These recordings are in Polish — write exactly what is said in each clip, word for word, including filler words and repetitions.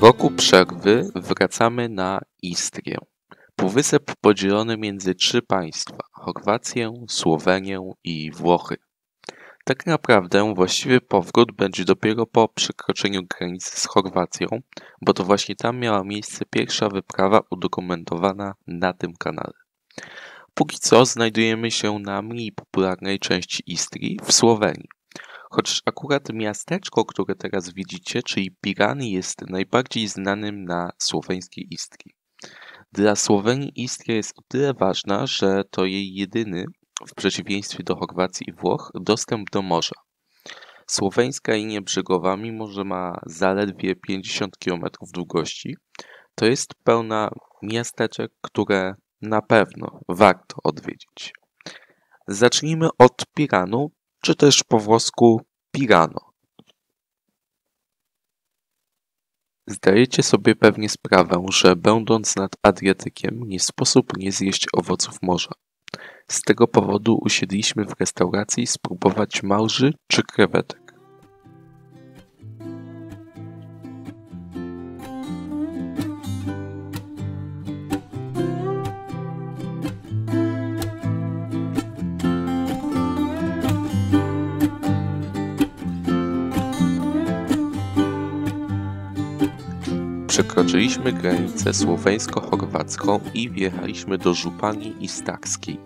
Po roku przerwy wracamy na Istrię. Półwysep podzielony między trzy państwa – Chorwację, Słowenię i Włochy. Tak naprawdę właściwy powrót będzie dopiero po przekroczeniu granicy z Chorwacją, bo to właśnie tam miała miejsce pierwsza wyprawa udokumentowana na tym kanale. Póki co znajdujemy się na mniej popularnej części Istrii w Słowenii. Choć akurat miasteczko, które teraz widzicie, czyli Piran, jest najbardziej znanym na słoweńskiej Istrii. Dla Słowenii Istria jest o tyle ważna, że to jej jedyny, w przeciwieństwie do Chorwacji i Włoch, dostęp do morza. Słoweńska linia brzegowa, mimo że ma zaledwie pięćdziesiąt kilometrów długości, to jest pełna miasteczek, które na pewno warto odwiedzić. Zacznijmy od Piranu, czy też po włosku Pirano. Zdajecie sobie pewnie sprawę, że będąc nad Adriatykiem nie sposób nie zjeść owoców morza. Z tego powodu usiedliśmy w restauracji spróbować małży czy krewetek. Przekroczyliśmy granicę słoweńsko-chorwacką i wjechaliśmy do Żupani Starskiej.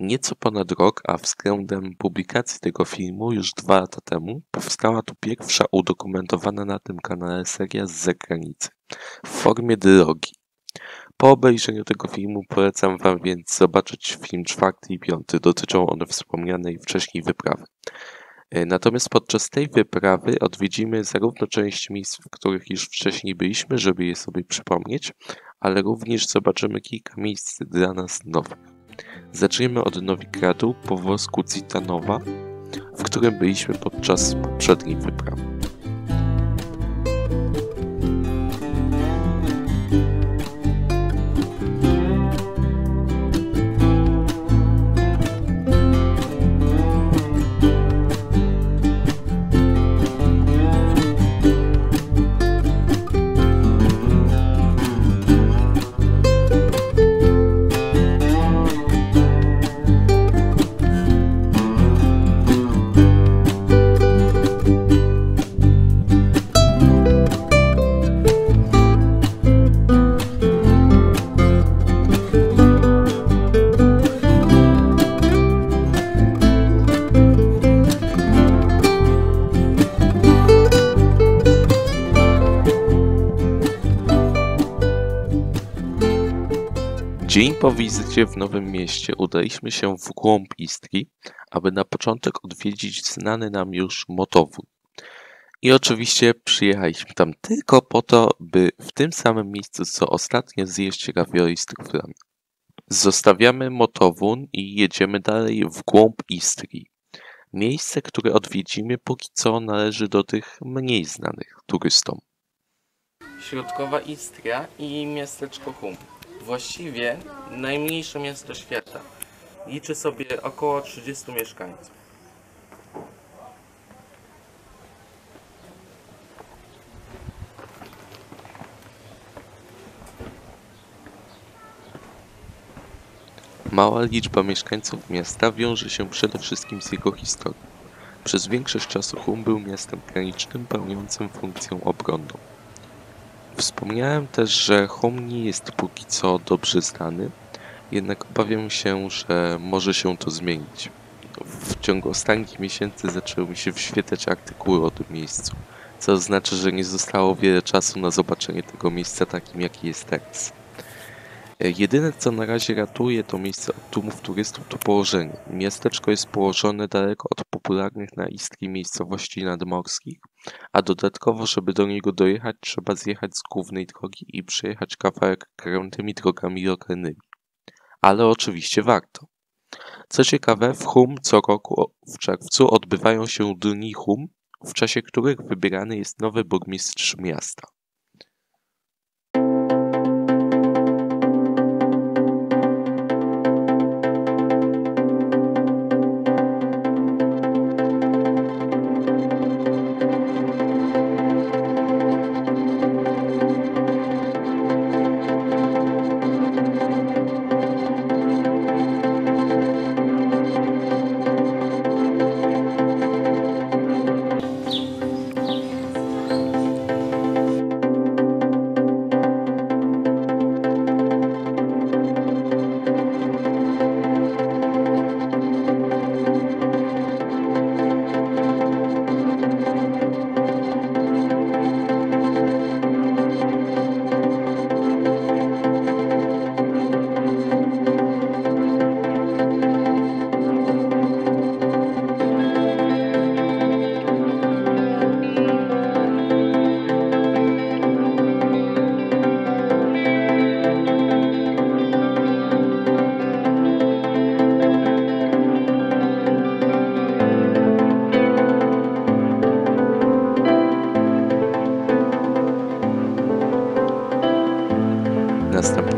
Nieco ponad rok, a względem publikacji tego filmu już dwa lata temu, powstała tu pierwsza udokumentowana na tym kanale seria z zagranicy w formie drogi. Po obejrzeniu tego filmu polecam Wam więc zobaczyć film czwarty i piąty, dotyczą one wspomnianej wcześniej wyprawy. Natomiast podczas tej wyprawy odwiedzimy zarówno część miejsc, w których już wcześniej byliśmy, żeby je sobie przypomnieć, ale również zobaczymy kilka miejsc dla nas nowych. Zacznijmy od Novigradu, po włosku Cittanova, w którym byliśmy podczas poprzedniej wyprawy. Dzień po wizycie w Nowym Mieście udaliśmy się w głąb Istrii, aby na początek odwiedzić znany nam już Motovun. I oczywiście przyjechaliśmy tam tylko po to, by w tym samym miejscu co ostatnio zjeść ravioli z truflami. Zostawiamy Motovun i jedziemy dalej w głąb Istrii. Miejsce, które odwiedzimy, póki co należy do tych mniej znanych turystom. Środkowa Istria i miasteczko Hum. Właściwie najmniejsze miasto świata. Liczy sobie około trzydziestu mieszkańców. Mała liczba mieszkańców miasta wiąże się przede wszystkim z jego historią. Przez większość czasu Hum był miastem granicznym pełniącym funkcję obronną. Wspomniałem też, że Hum nie jest póki co dobrze znany, jednak obawiam się, że może się to zmienić. W ciągu ostatnich miesięcy zaczęły mi się wyświetlać artykuły o tym miejscu, co oznacza, że nie zostało wiele czasu na zobaczenie tego miejsca takim, jaki jest teraz. Jedyne, co na razie ratuje to miejsce od tłumów turystów, to położenie. Miasteczko jest położone daleko od popularnych na Istrii miejscowości nadmorskich, a dodatkowo, żeby do niego dojechać, trzeba zjechać z głównej drogi i przejechać kawałek krętymi drogami lokalnymi. Ale oczywiście warto. Co ciekawe, w Hum co roku w czerwcu odbywają się dni Hum, w czasie których wybierany jest nowy burmistrz miasta.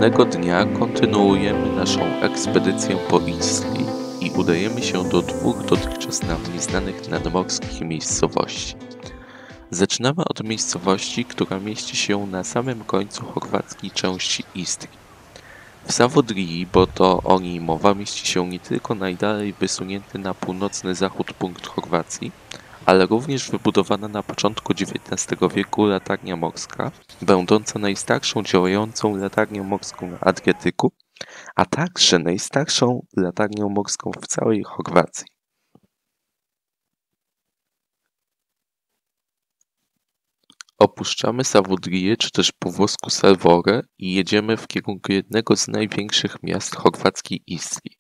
Następnego dnia kontynuujemy naszą ekspedycję po Istrii i udajemy się do dwóch dotychczas nam nieznanych nadmorskich miejscowości. Zaczynamy od miejscowości, która mieści się na samym końcu chorwackiej części Istrii. W Savudriji, bo to o niej mowa, mieści się nie tylko najdalej wysunięty na północny zachód punkt Chorwacji, ale również wybudowana na początku dziewiętnastego wieku latarnia morska, będąca najstarszą działającą latarnią morską na Adriatyku, a także najstarszą latarnią morską w całej Chorwacji. Opuszczamy Savudriję, czy też po włosku Salvorę, i jedziemy w kierunku jednego z największych miast chorwackiej Istrii,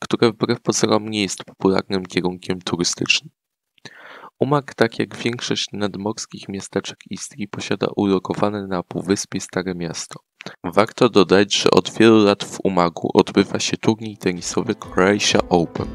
które wbrew pozorom nie jest popularnym kierunkiem turystycznym. Umag, tak jak większość nadmorskich miasteczek Istrii, posiada ulokowane na półwyspie Stare Miasto. Warto dodać, że od wielu lat w Umagu odbywa się turniej tenisowy Croatia Open.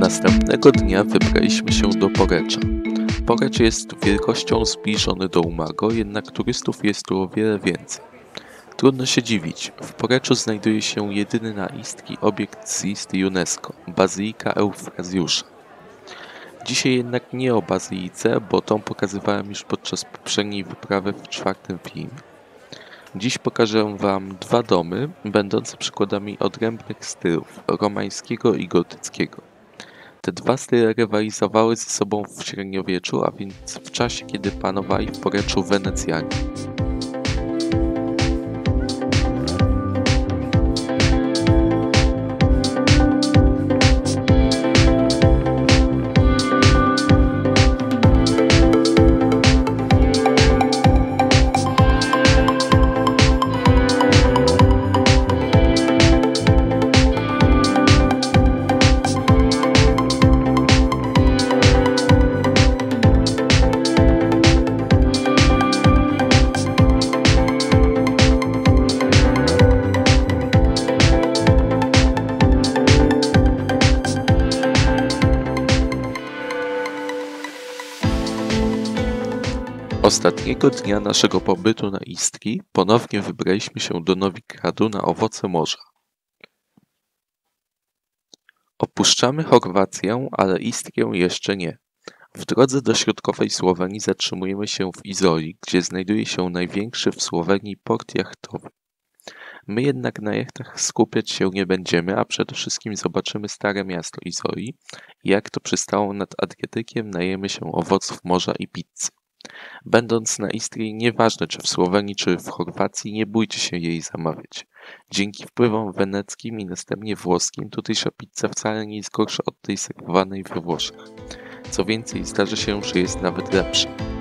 Następnego dnia wybraliśmy się do Porecza. Porecz jest wielkością zbliżony do Umago, jednak turystów jest tu o wiele więcej. Trudno się dziwić, w Poreczu znajduje się jedyny na Istrii obiekt z listy UNESCO, Bazylika Eufrazjusza. Dzisiaj jednak nie o bazylice, bo tą pokazywałem już podczas poprzedniej wyprawy w czwartym filmie. Dziś pokażę Wam dwa domy, będące przykładami odrębnych stylów, romańskiego i gotyckiego. Te dwa style rywalizowały ze sobą w średniowieczu, a więc w czasie, kiedy panowali w Poreczu Wenecjanie. Ostatniego dnia naszego pobytu na Istrii ponownie wybraliśmy się do Novigradu na owoce morza. Opuszczamy Chorwację, ale Istrię jeszcze nie. W drodze do środkowej Słowenii zatrzymujemy się w Izoli, gdzie znajduje się największy w Słowenii port jachtowy. My jednak na jachtach skupiać się nie będziemy, a przede wszystkim zobaczymy stare miasto Izoli i jak to przystało nad Adriatykiem najemy się owoców morza i pizzy. Będąc na Istrii, nieważne czy w Słowenii, czy w Chorwacji, nie bójcie się jej zamawiać. Dzięki wpływom weneckim i następnie włoskim tutejsza pizza wcale nie jest gorsza od tej serwowanej we Włoszech. Co więcej, zdarzy się, że jest nawet lepsza.